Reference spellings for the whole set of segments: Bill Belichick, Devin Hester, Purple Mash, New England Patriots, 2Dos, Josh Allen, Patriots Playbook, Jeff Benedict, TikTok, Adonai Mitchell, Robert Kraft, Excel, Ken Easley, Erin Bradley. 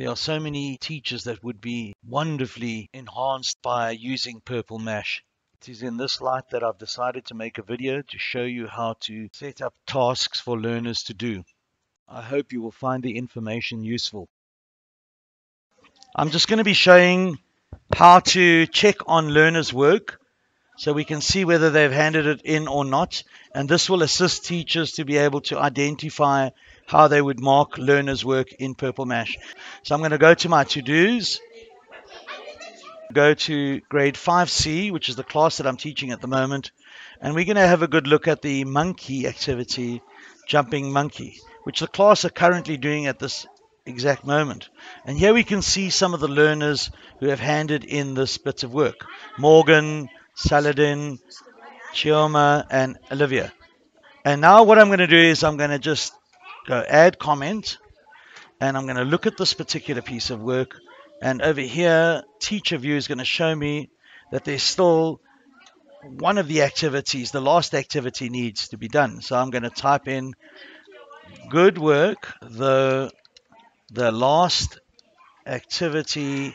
There are so many teachers that would be wonderfully enhanced by using Purple Mash. It is in this light that I've decided to make a video to show you how to set up tasks for learners to do. I hope you will find the information useful. I'm just going to be showing how to check on learners' work so we can see whether they've handed it in or not, and this will assist teachers to be able to identify how they would mark learners' work in Purple Mash. So I'm going to go to my to-dos, go to grade 5C, which is the class that I'm teaching at the moment, and we're going to have a good look at the monkey activity, jumping monkey, which the class are currently doing at this exact moment. And here we can see some of the learners who have handed in this bit of work: Morgan, Saladin, Chioma and Olivia. And now what I'm going to do is I'm going to just go add comment, and I'm going to look at this particular piece of work, and over here teacher view is going to show me that there's still one of the activities, the last activity, needs to be done. So I'm going to type in good work, the last activity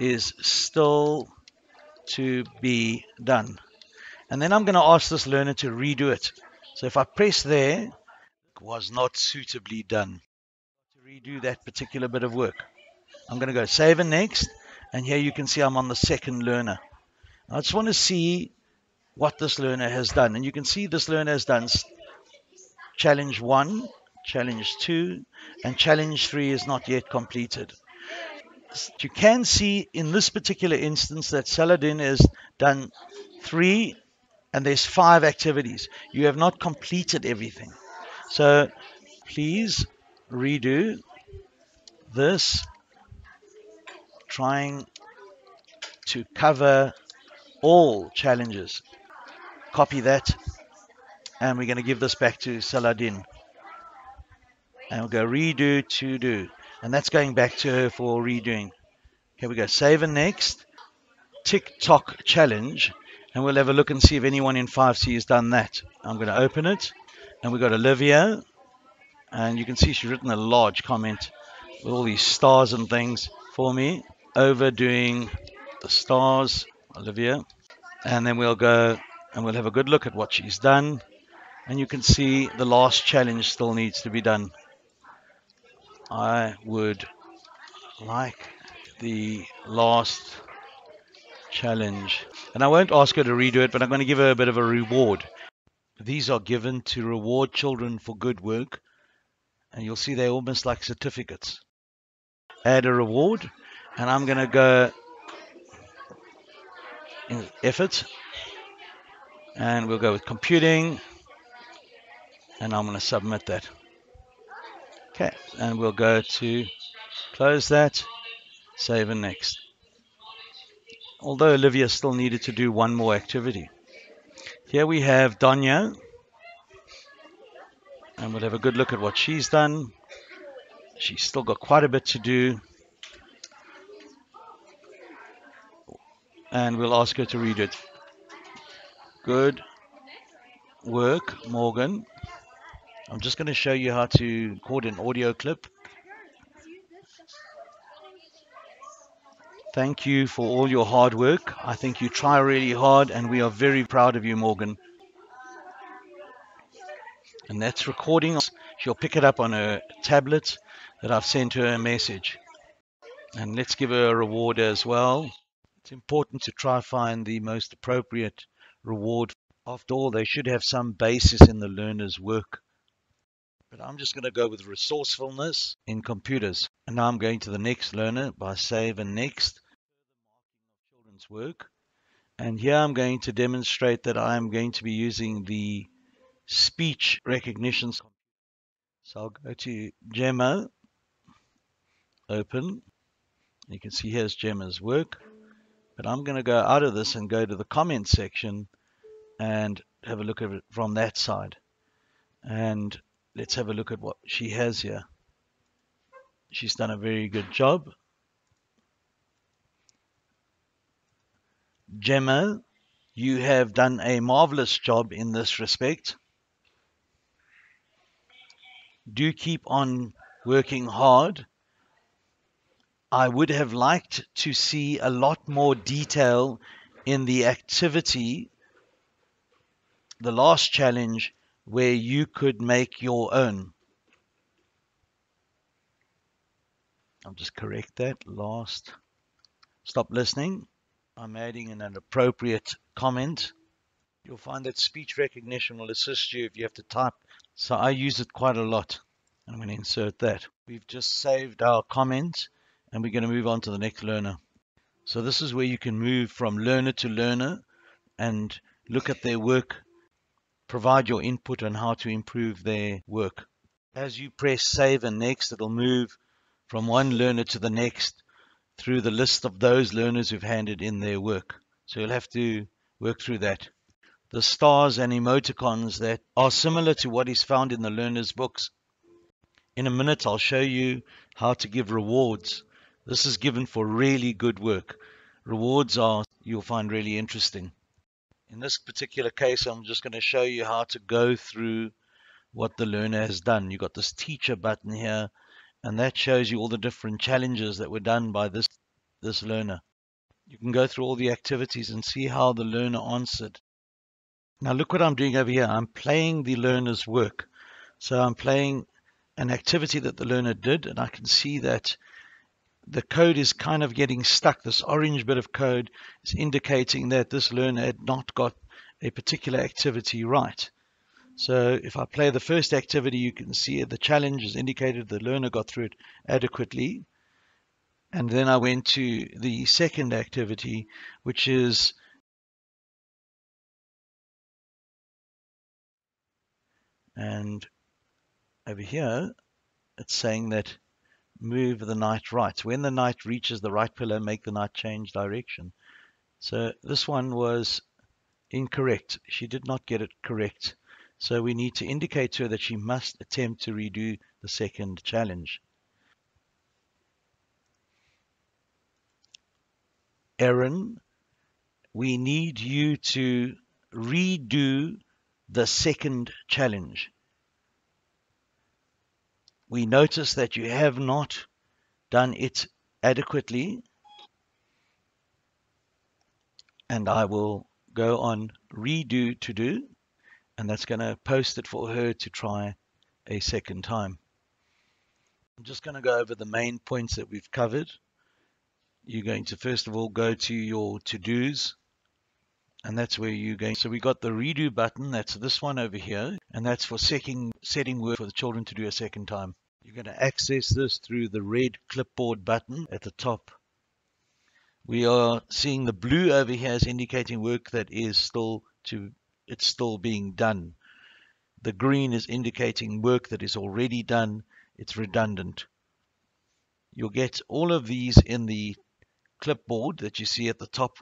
is still to be done, and then I'm going to ask this learner to redo it. So if I press there, it was not suitably done, to redo that particular bit of work. I'm going to go save and next, and here you can see I'm on the second learner. I just want to see what this learner has done, and you can see this learner has done challenge 1, challenge 2, and challenge 3 is not yet completed. You can see in this particular instance that Saladin has done 3 and there's 5 activities. You have not completed everything. So please redo this, trying to cover all challenges. Copy that, and we're going to give this back to Saladin. And we'll go redo to do. And that's going back to her for redoing. Here we go. Save and next. TikTok challenge. And we'll have a look and see if anyone in 5C has done that. I'm going to open it. And we've got Olivia. And you can see she's written a large comment with all these stars and things for me. Overdoing the stars, Olivia. And then we'll go and we'll have a good look at what she's done. And you can see the last challenge still needs to be done. I would like the last challenge. And I won't ask her to redo it, but I'm going to give her a bit of a reward. These are given to reward children for good work. And you'll see they're almost like certificates. Add a reward. And I'm going to go in effort. And we'll go with computing. And I'm going to submit that. Okay, and we'll go to close that, save and next. Although Olivia still needed to do one more activity. Here we have Danya, and we'll have a good look at what she's done. She's still got quite a bit to do, and we'll ask her to read it. Good work, Morgan. I'm just going to show you how to record an audio clip. Thank you for all your hard work. I think you try really hard and we are very proud of you, Morgan. And that's recording. She'll pick it up on her tablet that I've sent her a message. And let's give her a reward as well. It's important to try find the most appropriate reward. After all, they should have some basis in the learner's work. But I'm just going to go with resourcefulness in computers. And now I'm going to the next learner by save and next. Children's work. And here I'm going to demonstrate that I'm going to be using the speech recognition. So I'll go to Gemma. Open. You can see here's Gemma's work. But I'm going to go out of this and go to the comment section and have a look at it from that side. And let's have a look at what she has here. She's done a very good job. Gemma, you have done a marvelous job in this respect. Do keep on working hard. I would have liked to see a lot more detail in the activity, the last challenge, where you could make your own. I'll just correct that. Last. Stop listening. I'm adding in an appropriate comment. You'll find that speech recognition will assist you if you have to type. So I use it quite a lot. I'm going to insert that. We've just saved our comment and we're going to move on to the next learner. So this is where you can move from learner to learner and look at their work, provide your input on how to improve their work. As you press save and next, it'll move from one learner to the next through the list of those learners who've handed in their work. So you'll have to work through that. The stars and emoticons that are similar to what is found in the learners' books. In a minute, I'll show you how to give rewards. This is given for really good work. Rewards are, you'll find really interesting. In this particular case, I'm just going to show you how to go through what the learner has done. You've got this teacher button here, and that shows you all the different challenges that were done by this learner. You can go through all the activities and see how the learner answered. Now look what I'm doing over here. I'm playing the learner's work. So I'm playing an activity that the learner did, and I can see that the code is kind of getting stuck. This orange bit of code is indicating that this learner had not got a particular activity right. So if I play the first activity, you can see the challenge is indicated. The learner got through it adequately. And then I went to the second activity, which is and over here, it's saying that move the knight right. When the knight reaches the right pillar, make the knight change direction. So this one was incorrect. She did not get it correct. So we need to indicate to her that she must attempt to redo the second challenge. Erin, we need you to redo the second challenge. We notice that you have not done it adequately, and I will go on redo to do, and that's going to post it for her to try a second time. I'm just going to go over the main points that we've covered. You're going to first of all go to your to-dos. And that's where you go. So we got the redo button. That's this one over here. And that's for setting work for the children to do a second time. You're going to access this through the red clipboard button at the top. We are seeing the blue over here is indicating work that is still being done. The green is indicating work that is already done. It's redundant. You'll get all of these in the clipboard that you see at the top,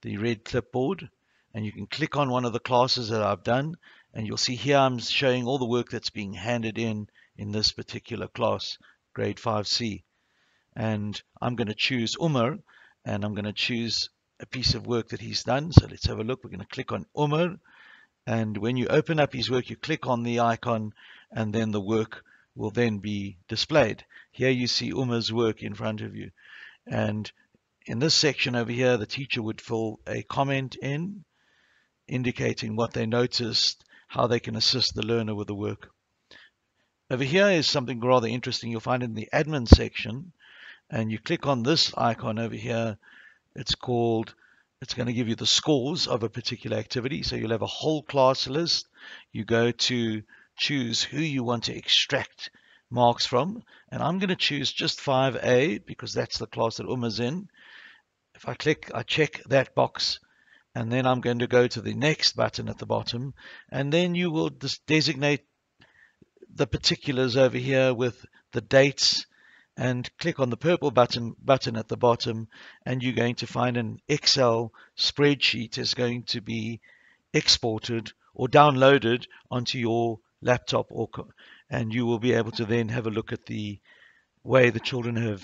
the red clipboard. And you can click on one of the classes that I've done, and you'll see here I'm showing all the work that's being handed in this particular class, grade 5C. And I'm going to choose Umar, and I'm going to choose a piece of work that he's done. So let's have a look. We're going to click on Umar, and when you open up his work, you click on the icon, and then the work will then be displayed. Here you see Umar's work in front of you. And in this section over here, the teacher would fill a comment in, indicating what they noticed, how they can assist the learner with the work. Over here is something rather interesting you'll find in the admin section, and you click on this icon over here. It's going to give you the scores of a particular activity. So you'll have a whole class list. You go to choose who you want to extract marks from, and I'm going to choose just 5A because that's the class that Uma's in. If I click, I check that box. And then I'm going to go to the next button at the bottom, and then you will just designate the particulars over here with the dates, and click on the purple button at the bottom, and you're going to find an Excel spreadsheet is going to be exported or downloaded onto your laptop, and you will be able to then have a look at the way the children have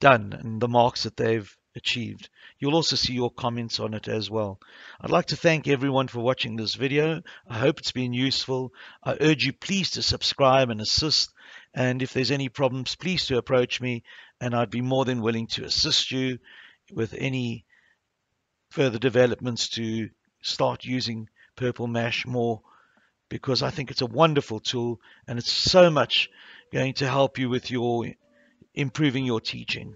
done and the marks that they've achieved. You'll also see your comments on it as well. I'd like to thank everyone for watching this video. I hope it's been useful. I urge you please to subscribe and assist And if there's any problems, please do approach me, and I'd be more than willing to assist you with any further developments to start using Purple Mash more, because I think it's a wonderful tool and it's so much going to help you with your improving your teaching.